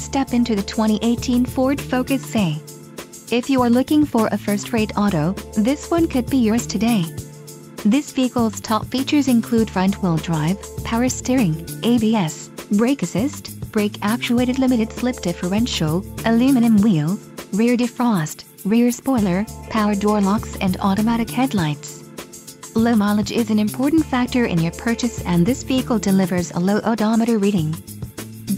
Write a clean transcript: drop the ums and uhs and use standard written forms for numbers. Step into the 2018 Ford Focus SE. If you are looking for a first-rate auto, this one could be yours today. This vehicle's top features include front-wheel drive, power steering, ABS, brake assist, brake-actuated limited slip differential, aluminum wheels, rear defrost, rear spoiler, power door locks and automatic headlights. Low mileage is an important factor in your purchase, and this vehicle delivers a low odometer reading.